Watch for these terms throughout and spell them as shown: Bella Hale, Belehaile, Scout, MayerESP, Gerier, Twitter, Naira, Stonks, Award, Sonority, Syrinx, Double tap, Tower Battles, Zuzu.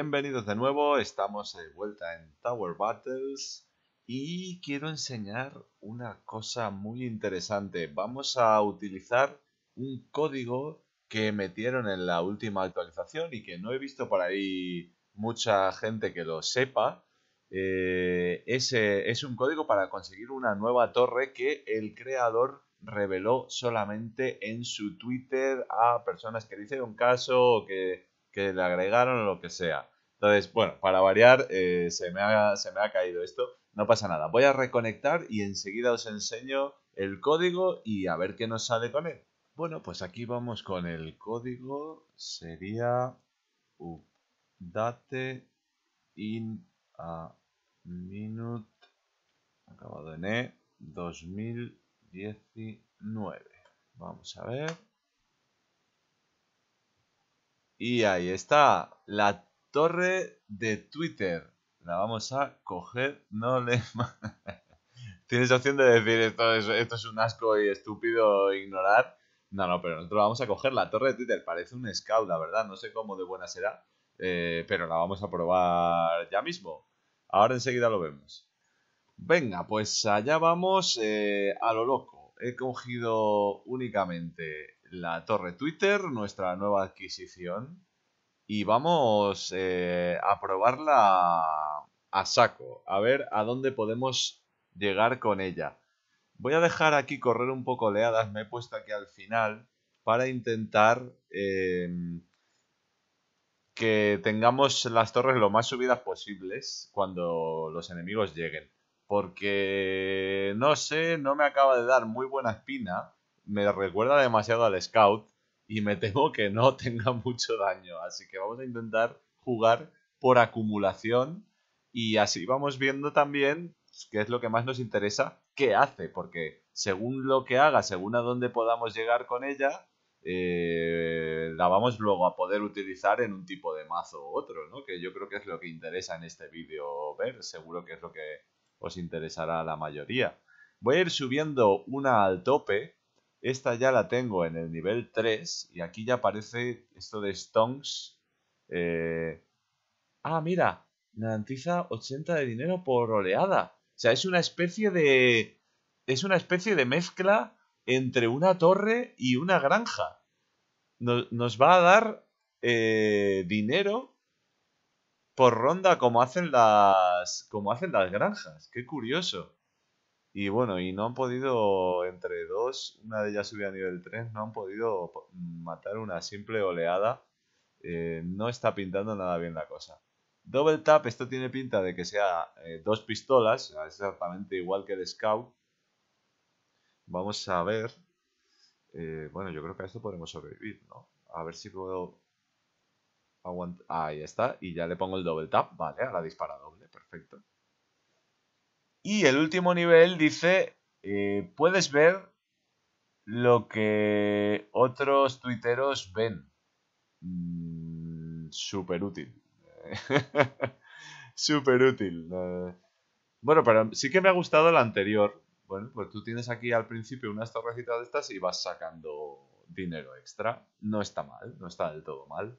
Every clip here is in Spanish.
Bienvenidos de nuevo, estamos de vuelta en Tower Battles y quiero enseñar una cosa muy interesante. Vamos a utilizar un código que metieron en la última actualización y que no he visto por ahí mucha gente que lo sepa. Ese es un código para conseguir una nueva torre que el creador reveló solamente en su Twitter a personas que le hicieron caso o que le agregaron o lo que sea. Entonces, bueno, para variar, se me ha caído esto. No pasa nada. Voy a reconectar y enseguida os enseño el código y a ver qué nos sale con él. Bueno, pues aquí vamos con el código. Sería update in a minute, acabado en E, 2019. Vamos a ver. Y ahí está, la torre de Twitter. La vamos a coger, no le... Tienes opción de decir esto es un asco y estúpido, ignorar. No, pero nosotros vamos a coger la torre de Twitter. Parece un Scout, la verdad, no sé cómo de buena será. Pero la vamos a probar ya mismo. Ahora enseguida lo vemos. Venga, pues allá vamos a lo loco. He cogido únicamente la torre Twitter, nuestra nueva adquisición, y vamos a probarla a saco, a ver a dónde podemos llegar con ella. Voy a dejar aquí correr un poco oleadas, me he puesto aquí al final para intentar que tengamos las torres lo más subidas posibles cuando los enemigos lleguen, porque no sé, no me acaba de dar muy buena espina. Me recuerda demasiado al Scout y me temo que no tenga mucho daño. Así que vamos a intentar jugar por acumulación y así vamos viendo también qué es lo que más nos interesa, qué hace. Porque según lo que haga, según a dónde podamos llegar con ella, la vamos luego a poder utilizar en un tipo de mazo u otro, ¿no? Que yo creo que es lo que interesa en este vídeo ver. Seguro que es lo que os interesará a la mayoría. Voy a ir subiendo una al tope. Esta ya la tengo en el nivel 3 y aquí ya aparece esto de Stonks. Ah, mira, garantiza 80 de dinero por oleada. O sea, es una especie de mezcla entre una torre y una granja. Nos va a dar dinero por ronda como hacen las granjas. Qué curioso. Y bueno, y no han podido, entre dos, una de ellas subida a nivel 3, no han podido matar una simple oleada. No está pintando nada bien la cosa. Double tap, esto tiene pinta de que sea dos pistolas, es exactamente igual que el Scout. Vamos a ver. Bueno, yo creo que a esto podremos sobrevivir, ¿no? A ver si puedo aguantar. Ahí está, y ya le pongo el double tap. Vale, ahora dispara doble, perfecto. Y el último nivel dice, puedes ver lo que otros tuiteros ven. Súper útil. Súper útil. Bueno, pero sí que me ha gustado la anterior. Bueno, pues tú tienes aquí al principio unas torrecitas de estas y vas sacando dinero extra. No está mal, no está del todo mal.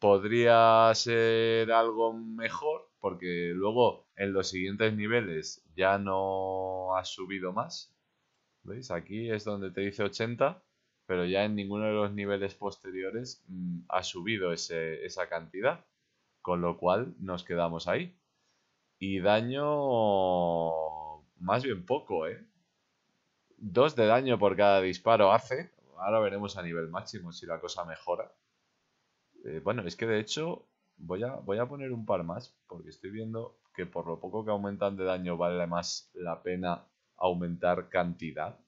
Podría ser algo mejor, porque luego en los siguientes niveles ya no has subido más. ¿Veis? Aquí es donde te dice 80, pero ya en ninguno de los niveles posteriores ha subido esa cantidad. Con lo cual nos quedamos ahí. Y daño... más bien poco, ¿eh? 2 de daño por cada disparo hace. Ahora veremos a nivel máximo si la cosa mejora. Bueno, es que de hecho voy a poner un par más porque estoy viendo que por lo poco que aumentan de daño vale más la pena aumentar cantidad.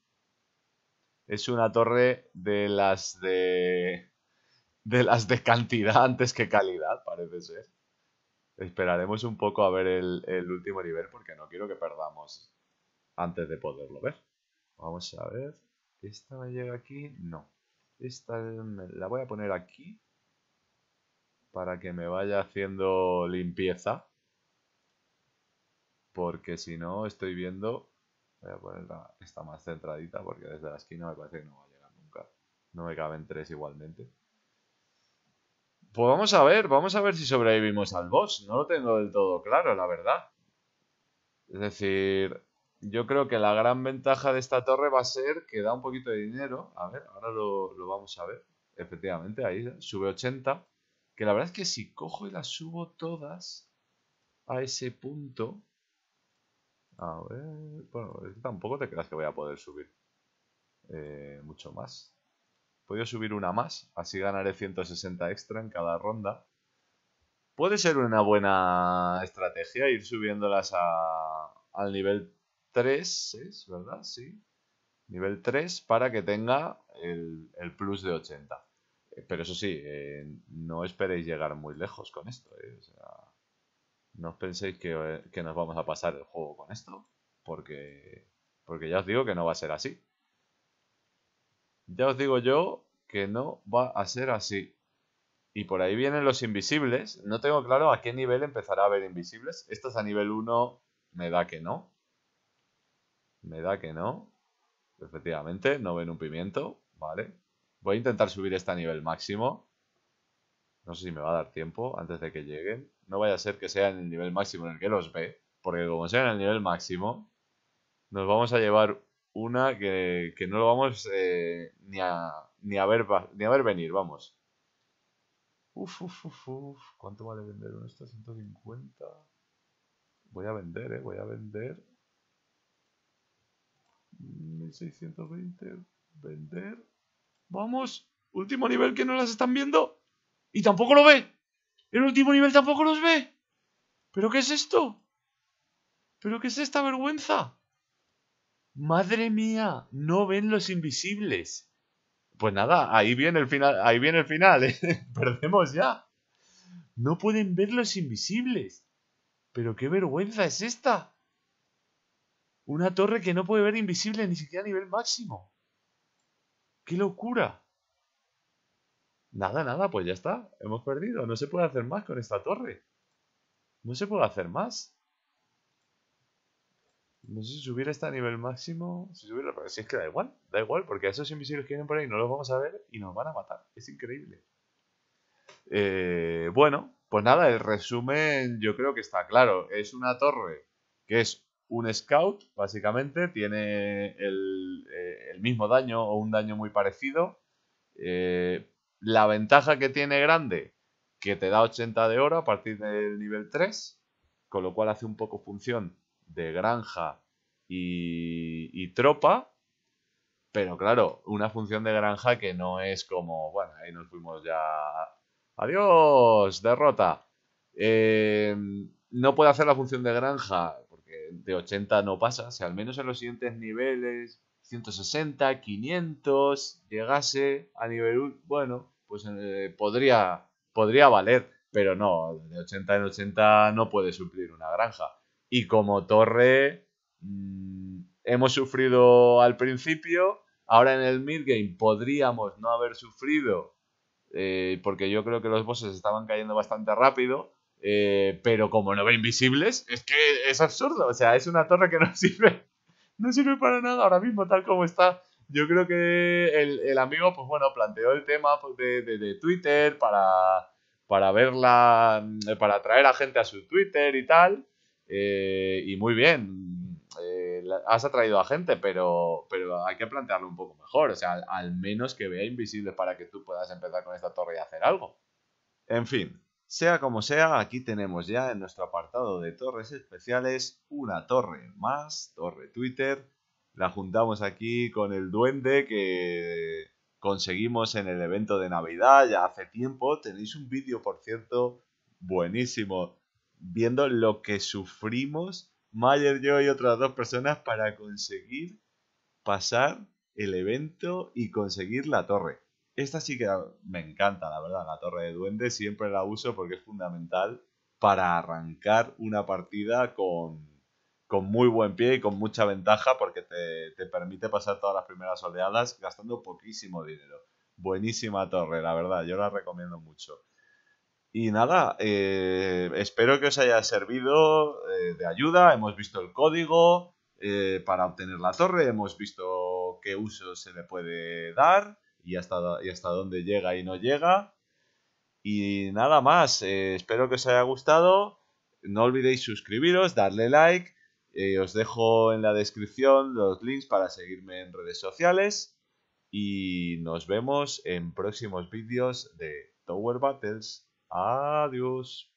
Es una torre de las de cantidad antes que calidad, parece ser. Esperaremos un poco a ver el último nivel porque no quiero que perdamos antes de poderlo ver. Vamos a ver. ¿Esta me llega aquí? No. Esta la voy a poner aquí, para que me vaya haciendo limpieza, porque si no estoy viendo... Voy a poner esta más centradita, porque desde la esquina me parece que no va a llegar nunca. No me caben tres igualmente. Pues vamos a ver si sobrevivimos al boss. No lo tengo del todo claro, la verdad. Es decir, yo creo que la gran ventaja de esta torre va a ser que da un poquito de dinero. A ver, ahora lo vamos a ver. Efectivamente, ahí sube 80. Que la verdad es que si cojo y las subo todas a ese punto... A ver... Bueno, tampoco te creas que voy a poder subir mucho más. Puedo subir una más, así ganaré 160 extra en cada ronda. Puede ser una buena estrategia ir subiéndolas al nivel 3, ¿es verdad? Sí. Nivel 3 para que tenga el plus de 80. Pero eso sí, no esperéis llegar muy lejos con esto, O sea... No os penséis que nos vamos a pasar el juego con esto, porque ya os digo que no va a ser así. Ya os digo yo que no va a ser así. Y por ahí vienen los invisibles. No tengo claro a qué nivel empezará a haber invisibles. Estos a nivel 1 me da que no. Me da que no. Efectivamente, no ven un pimiento, ¿vale? Voy a intentar subir este a nivel máximo. No sé si me va a dar tiempo antes de que lleguen. No vaya a ser que sea en el nivel máximo en el que los ve. Porque como sea en el nivel máximo, nos vamos a llevar una que no lo vamos ni a ver venir, vamos. ¿Cuánto vale vender uno? Está 150. Voy a vender, voy a vender. 1620. Vender. Vamos. Último nivel que no las están viendo. Y tampoco lo ve. El último nivel tampoco los ve. ¿Pero qué es esto? ¿Pero qué es esta vergüenza? Madre mía, no ven los invisibles. Pues nada, ahí viene el final. Ahí viene el final, Perdemos ya. No pueden ver los invisibles. Pero qué vergüenza es esta. Una torre que no puede ver invisible ni siquiera a nivel máximo. ¡Qué locura! Nada, nada, pues ya está. Hemos perdido. No se puede hacer más con esta torre. No se puede hacer más. No sé si subir esta a nivel máximo. Si subirlo, pero si es que da igual. Da igual, porque a esos invisibles que vienen por ahí no los vamos a ver y nos van a matar. Es increíble. Bueno, pues nada, el resumen yo creo que está claro. Es una torre que es un scout, básicamente. Tiene el mismo daño o un daño muy parecido. La ventaja que tiene grande, que te da 80 de oro a partir del nivel 3, con lo cual hace un poco función de granja y tropa, pero claro, una función de granja que no es como, bueno, ahí nos fuimos ya, adiós, derrota. No puede hacer la función de granja, porque de 80 no pasa, o sea, al menos en los siguientes niveles... 160, 500, llegase a nivel... Bueno, pues podría valer, pero no, de 80 en 80 no puede suplir una granja. Y como torre hemos sufrido al principio, ahora en el midgame podríamos no haber sufrido, porque yo creo que los bosses estaban cayendo bastante rápido, pero como no ve invisibles, es que es absurdo, o sea, es una torre que no sirve. No sirve para nada ahora mismo, tal como está. Yo creo que el amigo, pues bueno, planteó el tema de Twitter para verla, para atraer a gente a su Twitter y tal. Y muy bien, has atraído a gente, pero hay que plantearlo un poco mejor. O sea, al menos que vea invisibles para que tú puedas empezar con esta torre y hacer algo. En fin, sea como sea, aquí tenemos ya en nuestro apartado de torres especiales una torre más, torre Twitter. La juntamos aquí con el duende que conseguimos en el evento de Navidad ya hace tiempo. Tenéis un vídeo, por cierto, buenísimo, viendo lo que sufrimos Mayer, yo y otras dos personas para conseguir pasar el evento y conseguir la torre. Esta sí que me encanta, la verdad, la torre de duende, siempre la uso porque es fundamental para arrancar una partida con muy buen pie y con mucha ventaja porque te permite pasar todas las primeras oleadas gastando poquísimo dinero. Buenísima torre, la verdad, yo la recomiendo mucho. Y nada, espero que os haya servido de ayuda, hemos visto el código para obtener la torre, hemos visto qué uso se le puede dar... y hasta dónde llega y no llega. Y nada más, espero que os haya gustado. No olvidéis suscribiros, darle like. Os dejo en la descripción los links para seguirme en redes sociales. Y nos vemos en próximos vídeos de Tower Battles. Adiós.